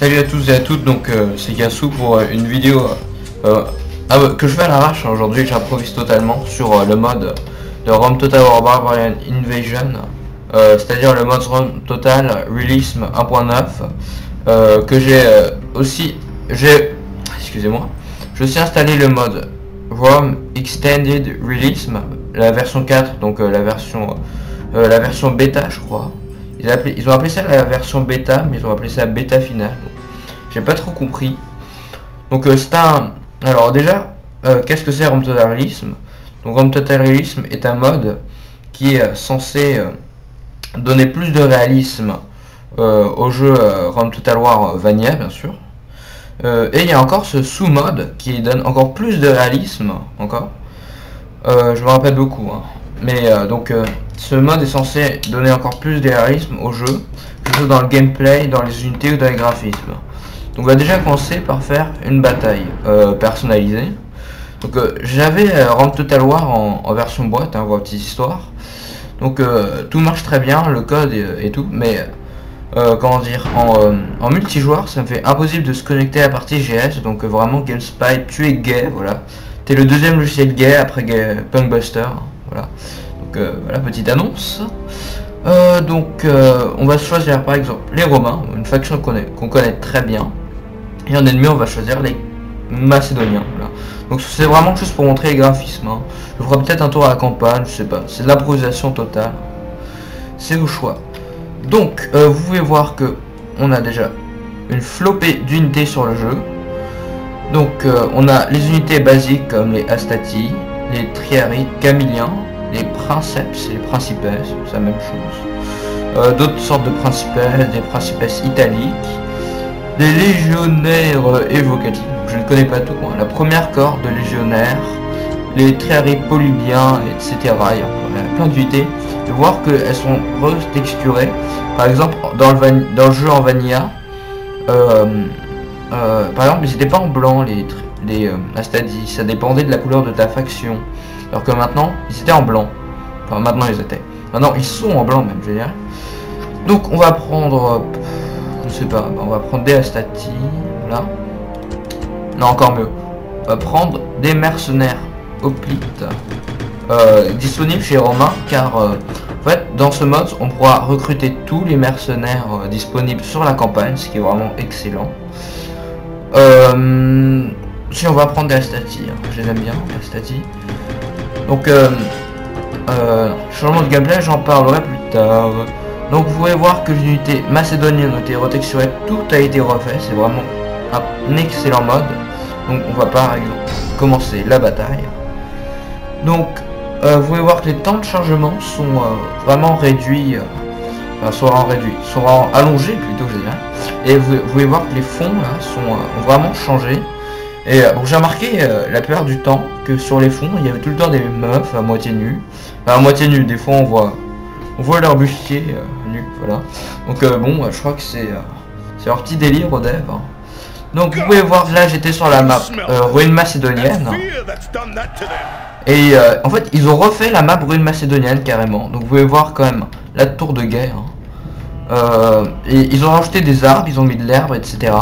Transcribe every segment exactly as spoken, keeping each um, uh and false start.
Salut à tous et à toutes, donc euh, c'est Kassou pour euh, une vidéo euh, euh, que je fais à l'arrache aujourd'hui. J'improvise totalement sur euh, le mode de Rome Total War Barbarian Invasion, euh, c'est-à-dire le mode Rome Total Realism un point neuf, euh, que j'ai euh, aussi, j'ai, excusez-moi, je suis installé le mode Rome Extended Realism, la version quatre, donc euh, la version euh, la version bêta, je crois. Ils, appelé, ils ont appelé ça la version bêta, mais ils ont appelé ça bêta finale. J'ai pas trop compris. Donc euh, c'est un... Alors déjà, euh, qu'est-ce que c'est Rome Total Realism? Donc Rome Total Realism est un mode qui est censé euh, donner plus de réalisme euh, au jeu euh, Rome Total War Vanilla, bien sûr. Euh, et il y a encore ce sous-mode qui donne encore plus de réalisme, encore. Euh, je me rappelle beaucoup, hein. Mais euh, donc... Euh, ce mode est censé donner encore plus de réalisme au jeu, que ce soit dans le gameplay, dans les unités ou dans les graphismes. Donc on va déjà commencer par faire une bataille euh, personnalisée. Donc euh, j'avais euh, Rome Total War en, en version boîte, hein, vos petites histoires. Donc euh, tout marche très bien, le code et, et tout, mais euh, comment dire, en, euh, en multijoueur ça me fait impossible de se connecter à la partie G S, donc euh, vraiment GameSpy, tu es gay, voilà. T'es le deuxième logiciel gay après gay, Punkbuster, hein, voilà. Donc euh, voilà, petite annonce. Euh, donc euh, on va choisir par exemple les Romains, une faction qu'on qu'on connaît très bien. Et en ennemi on va choisir les Macédoniens. Voilà. Donc c'est vraiment juste pour montrer les graphismes. Hein. Je ferai peut-être un tour à la campagne, je sais pas. C'est de l'improvisation totale. C'est au choix. Donc euh, vous pouvez voir que on a déjà une flopée d'unités sur le jeu. Donc euh, on a les unités basiques comme les Astati, les Triari, Camiliens, les princeps et les principesses, c'est la même chose. Euh, D'autres sortes de principesses, des principesses italiques, des légionnaires euh, évocatifs, je ne connais pas tout, hein. La première corde de légionnaires, les triari polybiens, et cetera. Il y a plein d'unités, de voir qu'elles sont retexturées. Par exemple, dans le, van... dans le jeu en vanilla, euh, euh, par exemple, ils n'étaient pas en blanc, les, les euh, Astadi, ça dépendait de la couleur de ta faction. Alors que maintenant, ils étaient en blanc. Enfin, maintenant ils étaient. Maintenant, ils sont en blanc même, je veux dire. Donc, on va prendre... Euh, je sais pas, on va prendre des Astati. Voilà. Non, encore mieux. On va prendre des mercenaires hoplites. Euh, disponibles chez Romain, car... Euh, en fait, dans ce mode, on pourra recruter tous les mercenaires euh, disponibles sur la campagne, ce qui est vraiment excellent. Euh, si on va prendre des Astati, hein, je les aime bien, les Astati. Donc, euh, euh, changement de gameplay, j'en parlerai plus tard. Donc, vous pouvez voir que l'unité macédonienne a été retexturée, tout a été refait, c'est vraiment un excellent mode. Donc, on va par exemple commencer la bataille. Donc, euh, vous pouvez voir que les temps de chargement sont euh, vraiment réduits, euh, enfin, sont réduits, sont allongés plutôt, je dirais. Et vous, vous pouvez voir que les fonds là, sont, euh, ont vraiment changé. Et euh, bon, j'ai remarqué euh, la plupart du temps que sur les fonds il y avait tout le temps des meufs à moitié nues, enfin, à moitié nues, des fois on voit on voit leur bustier euh, nu, voilà. Donc euh, bon, euh, je crois que c'est euh, c'est leur petit délire au dev, hein. Donc vous pouvez voir, là j'étais sur la map euh, ruine macédonienne, et euh, en fait ils ont refait la map ruine macédonienne carrément. Donc vous pouvez voir quand même la tour de guerre, hein. euh, et ils ont rajouté des arbres, ils ont mis de l'herbe, etc.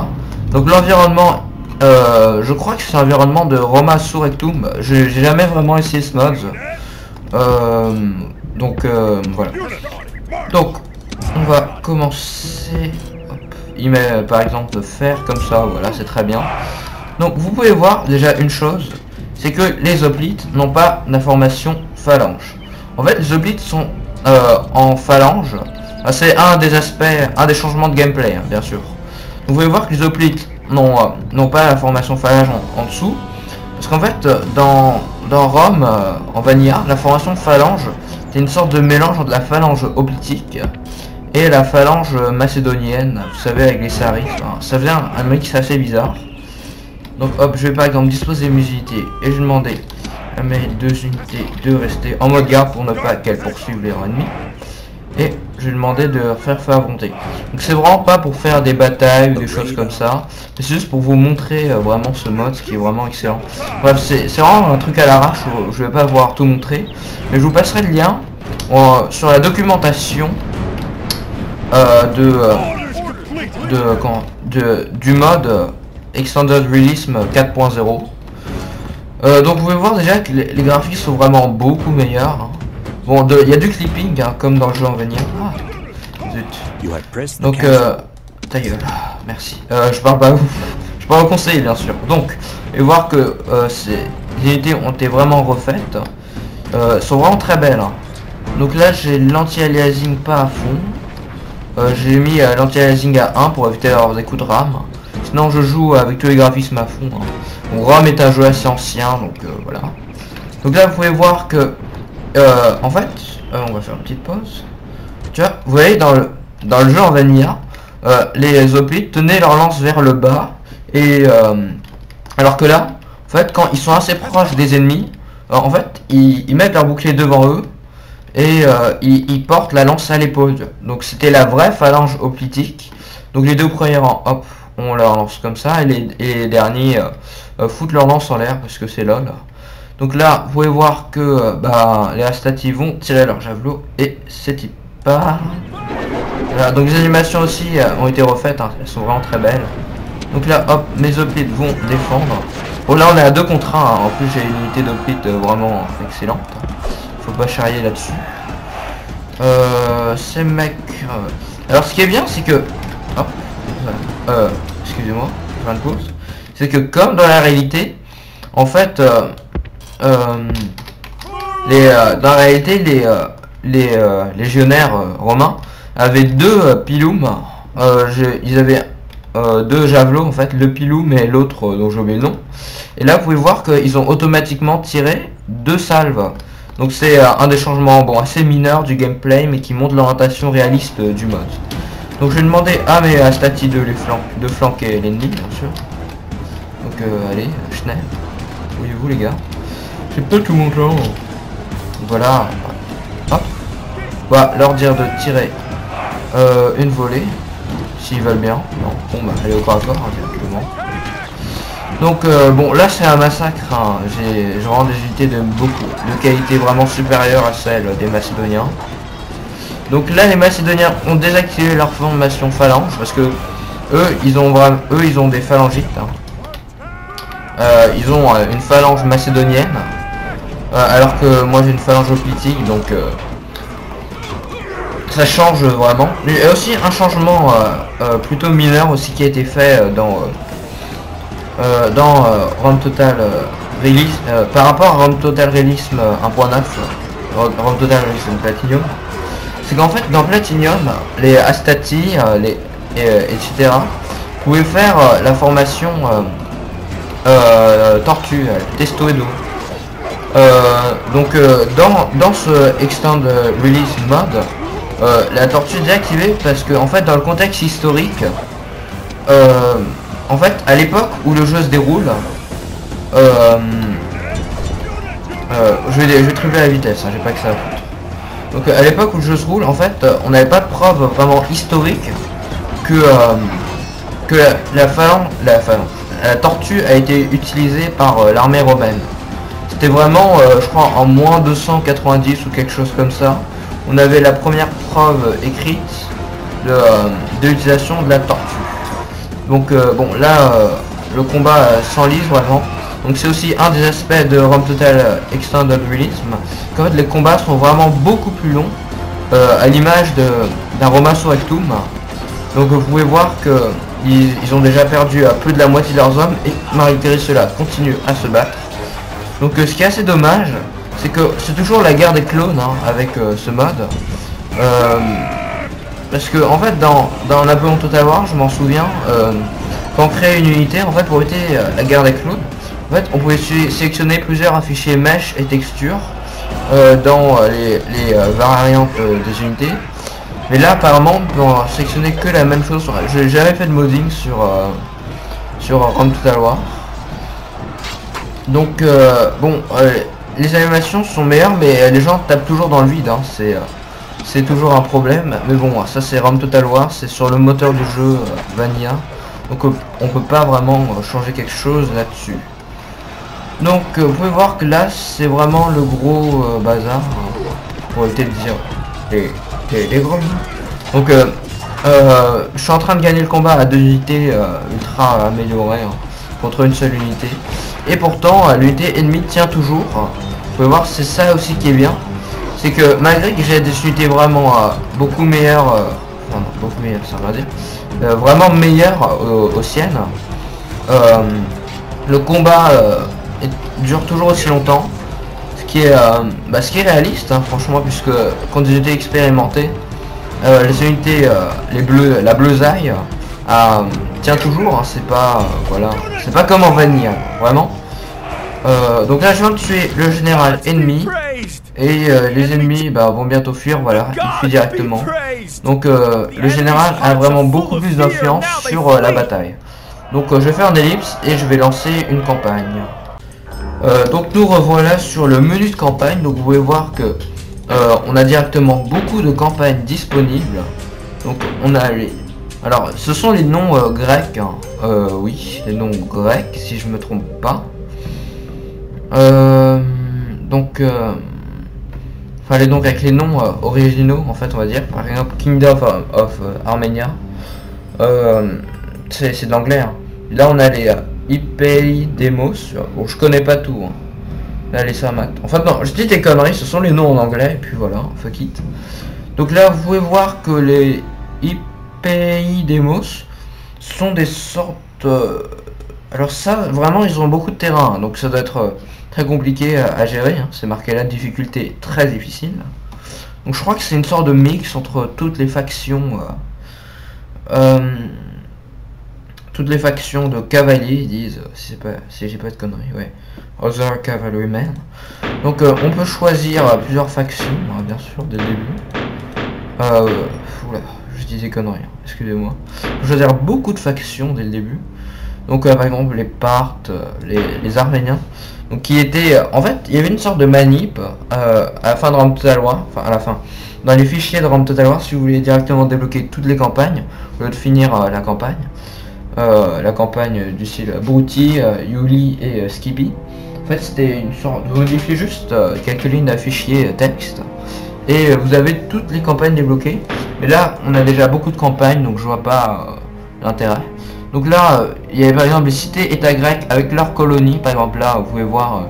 Donc l'environnement, Euh, je crois que c'est l'environnement de Roma Surrectum. J'ai jamais vraiment essayé ce mode. Euh, donc euh, voilà. Donc on va commencer. Hop. Il met euh, par exemple de faire comme ça. Voilà, c'est très bien. Donc vous pouvez voir déjà une chose, c'est que les hoplites n'ont pas d'information phalange. En fait, les hoplites sont euh, en phalange. Ah, c'est un des aspects, un des changements de gameplay, hein, bien sûr. Vous pouvez voir que les hoplites non, euh, non pas la formation phalange en, en dessous, parce qu'en fait dans, dans Rome, euh, en Vanilla, la formation phalange c'est une sorte de mélange entre la phalange hoplitique et la phalange macédonienne, vous savez, avec les saris, enfin, ça vient un mix assez bizarre. Donc hop, je vais par exemple disposer mes unités et je demandais à mes deux unités de rester en mode garde pour ne pas qu'elles poursuivent leur ennemi, et je lui demandais de faire favoriser. Donc c'est vraiment pas pour faire des batailles ou des choses comme ça, c'est juste pour vous montrer euh, vraiment ce mode, ce qui est vraiment excellent. Bref, c'est vraiment un truc à l'arrache, je vais pas pouvoir tout montrer, mais je vous passerai le lien euh, sur la documentation euh, de, euh, de, quand, de, du mode Extended Realism quatre point zéro. Euh, donc vous pouvez voir déjà que les, les graphiques sont vraiment beaucoup meilleurs. Hein. Bon, il y a du clipping, hein, comme dans le jeu en venir. Ah, zut. Donc, euh, ta gueule, merci. Euh, je parle pas à vous. Je parle au conseil, bien sûr. Donc, et voir que euh, les idées ont été vraiment refaites. Euh, sont vraiment très belles. Hein. Donc là, j'ai l'anti-aliasing pas à fond. Euh, j'ai mis euh, l'anti-aliasing à un pour éviter d'avoir des coups de rame. Sinon, je joue avec tous les graphismes à fond. Hein. Bon, Rome est un jeu assez ancien, donc euh, voilà. Donc là, vous pouvez voir que, euh, en fait, euh, on va faire une petite pause. Tu vois, vous voyez, dans le, dans le jeu en Vanilla, euh, les hoplites tenaient leur lance vers le bas. Et euh, alors que là, en fait, quand ils sont assez proches des ennemis, euh, en fait, ils, ils mettent leur bouclier devant eux. Et euh, ils, ils portent la lance à l'épaule. Donc c'était la vraie phalange hoplitique. Donc les deux premiers rangs, hop, on leur lance comme ça. Et les, et les derniers euh, foutent leur lance en l'air parce que c'est lol. Donc là, vous pouvez voir que euh, bah, les Astati vont tirer leur javelot. Et c'est y part. Voilà, donc les animations aussi euh, ont été refaites. Hein, elles sont vraiment très belles. Donc là, hop, mes hoplites vont défendre. Bon là, on est à deux contre un. Hein. En plus, j'ai une unité d'hoplites euh, vraiment excellente. Pas charrier là dessus euh, ces mecs euh... alors ce qui est bien c'est que oh, euh, excusez moi fin de pause, c'est que comme dans la réalité en fait euh, euh, les euh, dans la réalité les euh, les euh, légionnaires euh, romains avaient deux euh, pilum euh, ils avaient euh, deux javelots en fait, le pilum et l'autre euh, dont j'ai oublié le nom, et là vous pouvez voir qu'ils ont automatiquement tiré deux salves. Donc c'est euh, un des changements bon assez mineurs du gameplay mais qui montre l'orientation réaliste euh, du mode. Donc je vais demander à mes Astati de les flan de flanquer l'ennemi bien sûr. Donc euh, allez, Schnell, où êtes-vous les gars? J'ai pas tout mon temps. Voilà. Hop. On va leur dire de tirer euh, une volée. S'ils veulent bien. Non, bon bah allez au corps à corps hein, directement. Donc euh, bon là c'est un massacre, hein. J'ai vraiment des unités de beaucoup de qualité vraiment supérieure à celle des Macédoniens. Donc là les Macédoniens ont désactivé leur formation phalange parce que eux ils ont vraiment eux ils ont des phalangites. Hein. Euh, ils ont euh, une phalange macédonienne. Euh, alors que moi j'ai une phalange hoplitique, donc euh, ça change vraiment. Il y a aussi un changement euh, euh, plutôt mineur aussi qui a été fait euh, dans. Euh, Euh, dans euh, Rome Total euh, Realism, euh, par rapport à Rome Total Realism euh, un point neuf, euh, Rome Total Realism Platinum, c'est qu'en fait dans Platinum, les Astati, euh, les, et, euh, et cetera, pouvaient faire euh, la formation euh, euh, Tortue, euh, Testo Edo. Euh, donc euh, dans, dans ce Extend Release Mode, euh, la Tortue est désactivée parce que en fait dans le contexte historique, euh, en fait, à l'époque où le jeu se déroule, euh, euh, je vais, je vais tripler la vitesse, hein, j'ai pas que ça à foutre. Donc à l'époque où le jeu se roule, en fait, on n'avait pas de preuve vraiment historique que, euh, que la, la phalange, la phalange, la tortue a été utilisée par euh, l'armée romaine. C'était vraiment, euh, je crois, en moins deux cent quatre-vingt-dix ou quelque chose comme ça, on avait la première preuve écrite de, euh, de l'utilisation de la tortue. Donc euh, bon là euh, le combat euh, s'enlise vraiment. Donc c'est aussi un des aspects de Rome Total Extended Realism. En fait les combats sont vraiment beaucoup plus longs euh, à l'image d'un Roma Surrectum. Donc vous pouvez voir que ils, ils ont déjà perdu à peu de la moitié de leurs hommes et malgré cela continuent à se battre. Donc euh, ce qui est assez dommage, c'est que c'est toujours la guerre des clones hein, avec euh, ce mode. Euh, Parce que en fait dans, dans Napoléon Total War, je m'en souviens, euh, quand on créait une unité, en fait pour éviter euh, la guerre des clones, en fait on pouvait sé sélectionner plusieurs fichiers mèches et textures euh, dans euh, les, les euh, variantes euh, des unités. Mais là apparemment on peut en sélectionner que la même chose. Je n'ai jamais fait de modding sur euh, sur Rome Total War. Donc euh, bon, euh, les animations sont meilleures, mais euh, les gens tapent toujours dans le vide. Hein, c'est euh, C'est toujours un problème, mais bon, ça c'est Rome Total War, c'est sur le moteur du jeu euh, Vanilla, donc euh, on peut pas vraiment euh, changer quelque chose là-dessus. Donc euh, vous pouvez voir que là c'est vraiment le gros euh, bazar, hein, pour éviter de dire les, les, les gros. Donc euh, Euh, je suis en train de gagner le combat à deux unités euh, ultra améliorées hein, contre une seule unité. Et pourtant, euh, l'unité ennemie tient toujours. Vous pouvez voir, c'est ça aussi qui est bien. C'est que malgré que j'ai des unités vraiment euh, beaucoup meilleures, euh, non, non, beaucoup meilleures, ça va dire, euh, vraiment meilleures euh, aux siennes, euh, le combat euh, dure toujours aussi longtemps. Ce qui est, euh, bah, ce qui est réaliste, hein, franchement, puisque quand des unités expérimentées, Euh, les unités, euh, les bleus, la bleusaille euh, tient toujours, hein, c'est pas, euh, voilà, c'est pas comme en vanille, hein, vraiment. Euh, donc là je viens de tuer le général ennemi, et euh, les ennemis bah, vont bientôt fuir, voilà, ils fuient directement. Donc euh, le général a vraiment beaucoup plus d'influence sur euh, la bataille. Donc euh, je vais faire un ellipse, et je vais lancer une campagne. Euh, donc nous revoilà sur le menu de campagne, donc vous pouvez voir que Euh, on a directement beaucoup de campagnes disponibles. Donc on a les... Alors ce sont les noms euh, grecs. Hein. Euh, oui, les noms grecs si je me trompe pas. Euh, donc... Euh... Enfin les noms avec les noms euh, originaux en fait on va dire. Par exemple Kingdom of, of euh, Armenia. Euh, C'est de l'anglais. Hein. Là on a les euh, Hypeidemos. Bon je connais pas tout. Hein. Là les Sarmates. Enfin non, je dis des conneries, ce sont les noms en anglais, et puis voilà, fuck it. Donc là vous pouvez voir que les Hypeidemos sont des sortes... Euh... Alors ça, vraiment ils ont beaucoup de terrain, hein, donc ça doit être euh, très compliqué à, à gérer. Hein. C'est marqué là, difficulté très difficile. Donc je crois que c'est une sorte de mix entre toutes les factions... Euh, euh, toutes les factions de cavaliers, ils disent, si, pas, si j'ai pas de conneries, ouais. Other Cavalrymen. Donc euh, on peut choisir euh, plusieurs factions, hein, bien sûr, dès le début. Euh, oula, je dis des conneries, hein, excusez-moi. On peut choisir beaucoup de factions dès le début. Donc euh, par exemple les Parthes, euh, les, les Arméniens. Donc qui étaient, euh, en fait, il y avait une sorte de manip euh, à la fin de Rome Total War, enfin à la fin, dans les fichiers de Rome Total War, si vous voulez directement débloquer toutes les campagnes, au lieu de finir euh, la campagne, euh, la campagne du style Brouti, euh, Yuli et euh, Skippy. En fait c'était une sorte, vous modifiez juste euh, quelques lignes d'un fichier texte et euh, vous avez toutes les campagnes débloquées. Mais là on a déjà beaucoup de campagnes donc je vois pas euh, l'intérêt. Donc là euh, il y avait par exemple les cités états grecs avec leurs colonies. Par exemple là vous pouvez voir euh,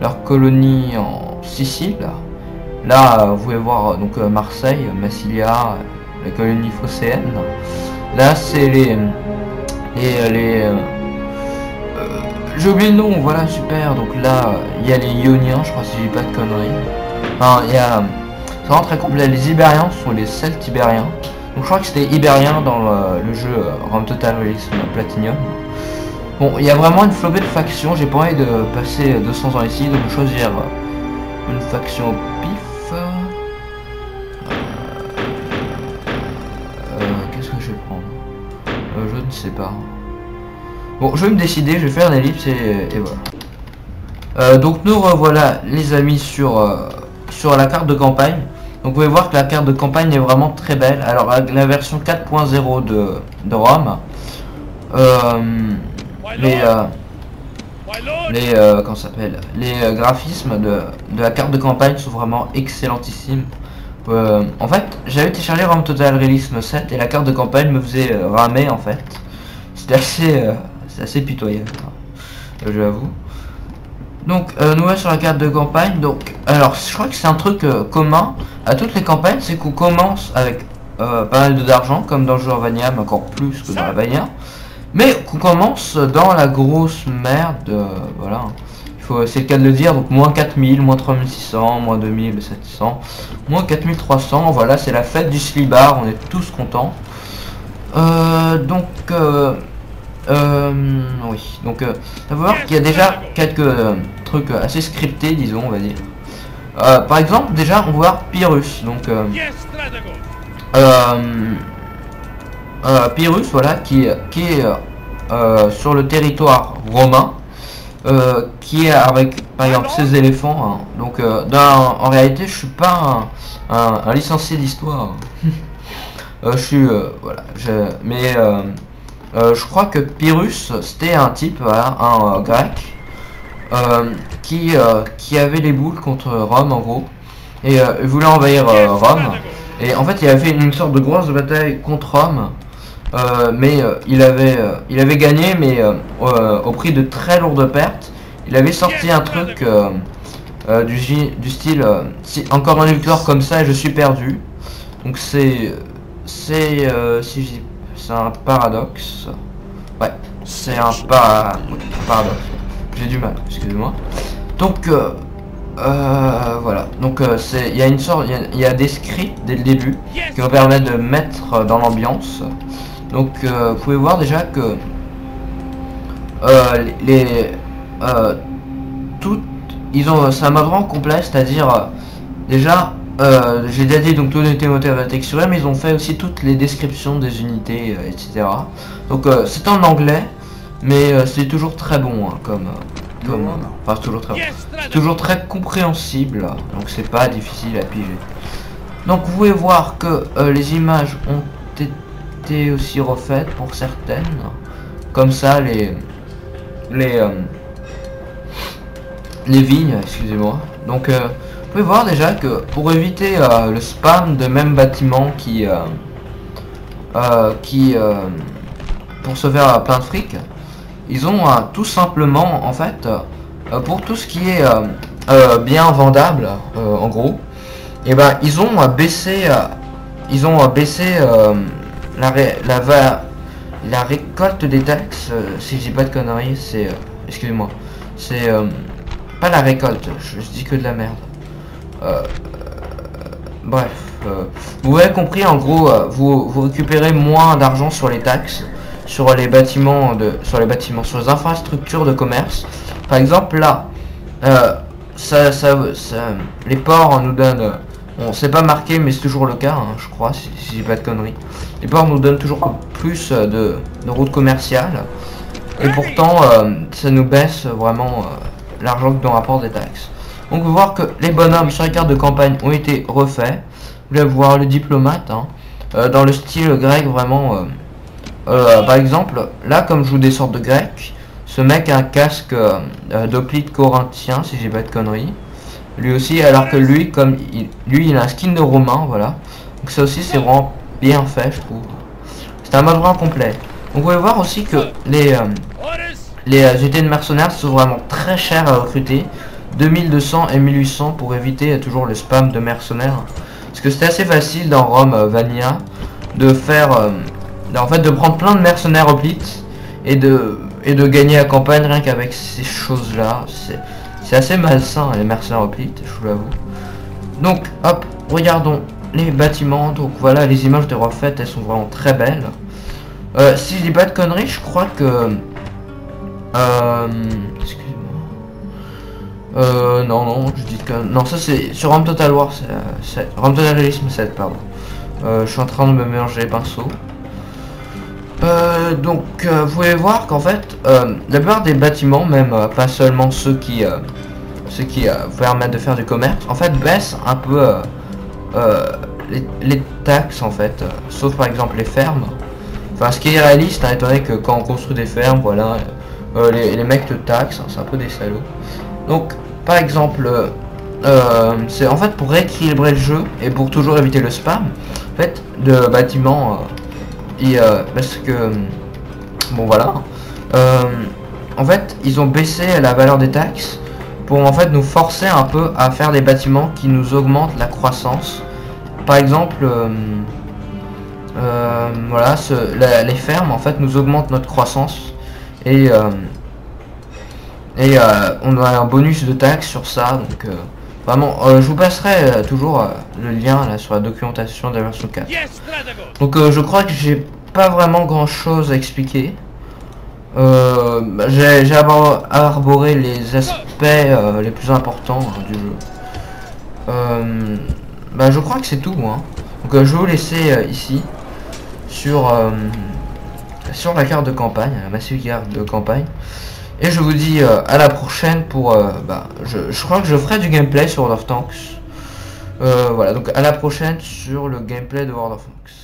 leurs colonies en Sicile. Là, là euh, vous pouvez voir euh, donc euh, Marseille, Massilia, euh, la colonie phocéenne. Là c'est les les, les euh, j'ai oublié le nom, voilà, super. Donc là, il y a les Ioniens, je crois, si j'ai pas de conneries. Enfin, il y a... C'est vraiment très complet. Les Ibériens sont les Celtes Ibériens. Donc je crois que c'était Ibérien dans le, le jeu Rome Total Realism Platinum. Bon, il y a vraiment une flopée de factions. J'ai pas envie de passer deux cents ans ici, donc je vais choisir une faction au pif. Euh, euh, Qu'est-ce que je vais prendre euh, Je ne sais pas. Bon, je vais me décider, je vais faire une ellipse et, et voilà. Euh, donc nous revoilà les amis sur, euh, sur la carte de campagne. Donc vous pouvez voir que la carte de campagne est vraiment très belle. Alors avec la version quatre point zéro de, de Rome, euh, les, euh, les, euh, comment ça s'appelle, les graphismes de, de la carte de campagne sont vraiment excellentissimes. Euh, en fait, j'avais téléchargé Rome Total Realism sept et la carte de campagne me faisait ramer en fait. C'était assez... Euh, C'est assez pitoyable, hein, je l'avoue. Donc, euh, nous voilà sur la carte de campagne. Donc, alors, je crois que c'est un truc euh, commun à toutes les campagnes, c'est qu'on commence avec euh, pas mal d'argent, comme dans le jeu Vania, mais encore plus que dans la Vania. Mais qu'on commence dans la grosse merde, euh, voilà. Il faut, c'est le cas de le dire. Donc, moins quatre mille, moins trois mille six cents, moins deux mille sept cents, moins quatre mille trois cents. Voilà, c'est la fête du slibar. On est tous contents. Euh, donc. Euh, Euh, oui, donc euh, on va voir qu'il y a déjà quelques euh, trucs assez scriptés, disons, on va dire. Euh, par exemple, déjà, on va voir Pyrrhus, donc... Euh, euh, euh, Pyrrhus, voilà, qui, qui est euh, sur le territoire romain, euh, qui est avec, par exemple, ses éléphants. Hein, donc, euh, dans, en réalité, je suis pas un, un, un licencié d'histoire. euh, je suis... Euh, voilà, je, mais... Euh, Euh, je crois que Pyrrhus c'était un type, voilà, un euh, grec euh, qui, euh, qui avait les boules contre Rome en gros et euh, voulait envahir euh, Rome Et en fait, il avait fait une sorte de grosse bataille contre Rome, euh, mais euh, il avait euh, il avait gagné, mais euh, euh, au prix de très lourdes pertes. Il avait sorti un truc euh, euh, du, du style euh, si, encore une victoire comme ça et je suis perdu. Donc c'est c'est euh, si c'est un paradoxe. Ouais, c'est un para, oui, paradoxe. J'ai du mal, excusez-moi. Donc euh, Euh, voilà, donc euh, c'est, il y a une sorte, il y, y a des scripts dès le début qui vont permettre de mettre euh, dans l'ambiance. Donc euh, vous pouvez voir déjà que euh, les euh, toutes, ils ont, c'est un mode vraiment complet, c'est-à-dire euh, déjà, euh, j'ai déjà dit donc toutes les unités moteur texturées, mais ils ont fait aussi toutes les descriptions des unités, euh, et cetera. Donc euh, c'est en anglais, mais euh, c'est toujours très bon hein, comme. Euh, Comme, enfin, toujours très, toujours très compréhensible, donc c'est pas difficile à piger. Donc vous pouvez voir que euh, les images ont été aussi refaites pour certaines, comme ça les les euh, les vignes, excusez-moi. Donc euh, vous pouvez voir déjà que pour éviter euh, le spam de même bâtiment qui euh, euh, qui euh, pour se faire plein de fric. Ils ont euh, tout simplement en fait euh, pour tout ce qui est euh, euh, bien vendable euh, en gros et ben ils ont euh, baissé euh, ils ont euh, baissé euh, la, ré la, va la récolte des taxes euh, si je dis pas de conneries c'est euh, excusez-moi c'est euh, pas la récolte je, je dis que de la merde euh, euh, bref euh, vous avez compris en gros euh, vous, vous récupérez moins d'argent sur les taxes sur les bâtiments de sur les bâtiments sur les infrastructures de commerce par exemple là euh, ça, ça, ça les ports nous donnent on s'est pas marqué mais c'est toujours le cas hein, je crois si, si j'ai pas de conneries les ports nous donnent toujours plus de, de routes commerciales et pourtant euh, ça nous baisse vraiment euh, l'argent que dans rapport des taxes donc on peut voir que les bonhommes sur les cartes de campagne ont été refaits vous allez voir le diplomate hein, euh, dans le style grec vraiment euh, Euh, par exemple, là comme je joue des sortes de grecs, ce mec a un casque euh, d'hoplite corinthien, si j'ai pas de conneries. Lui aussi, alors que lui, comme il, lui, il a un skin de romain, voilà. Donc ça aussi, c'est vraiment bien fait, je trouve. C'est un mode vraiment complet. Donc, vous pouvez voir aussi que les euh, les euh, unités de mercenaires sont vraiment très chères à recruter, deux mille deux cents et mille huit cents pour éviter euh, toujours le spam de mercenaires, parce que c'est assez facile dans Rome euh, Vanilla de faire euh, en fait de prendre plein de mercenaires hoplites et de et de gagner la campagne rien qu'avec ces choses là c'est assez malsain les mercenaires hoplites je vous l'avoue donc hop regardons les bâtiments donc voilà les images de refaites elles sont vraiment très belles euh, si je dis pas de conneries je crois que euh, excusez-moi euh, non non je dis que non ça c'est sur Rome Total War c'est Rome Total Realism sept pardon euh, je suis en train de me mélanger les pinceaux. Euh, donc euh, vous pouvez voir qu'en fait euh, la plupart des bâtiments même euh, pas seulement ceux qui euh, ceux qui euh, vous permettent de faire du commerce en fait baissent un peu euh, euh, les, les taxes en fait euh, sauf par exemple les fermes enfin ce qui est réaliste hein, étant donné que quand on construit des fermes voilà euh, les, les mecs te taxent hein, c'est un peu des salauds donc par exemple euh, euh, c'est en fait pour rééquilibrer le jeu et pour toujours éviter le spam en fait de bâtiments euh, Et euh, parce que bon voilà euh, en fait ils ont baissé la valeur des taxes pour en fait nous forcer un peu à faire des bâtiments qui nous augmentent la croissance par exemple euh, euh, voilà ce, la, les fermes en fait nous augmentent notre croissance et euh, et euh, on a un bonus de taxes sur ça donc euh, vraiment, euh, je vous passerai euh, toujours euh, le lien là sur la documentation de la version quatre. Donc euh, je crois que j'ai pas vraiment grand chose à expliquer. Euh, bah, j'ai arboré les aspects euh, les plus importants euh, du jeu. Euh, bah, je crois que c'est tout. Hein. Donc euh, je vais vous laisser euh, ici sur euh, sur la carte de campagne, la massive carte de campagne. Et je vous dis euh, à la prochaine pour... Euh, bah, je, je crois que je ferai du gameplay sur World of Tanks. Euh, voilà, donc à la prochaine sur le gameplay de World of Tanks.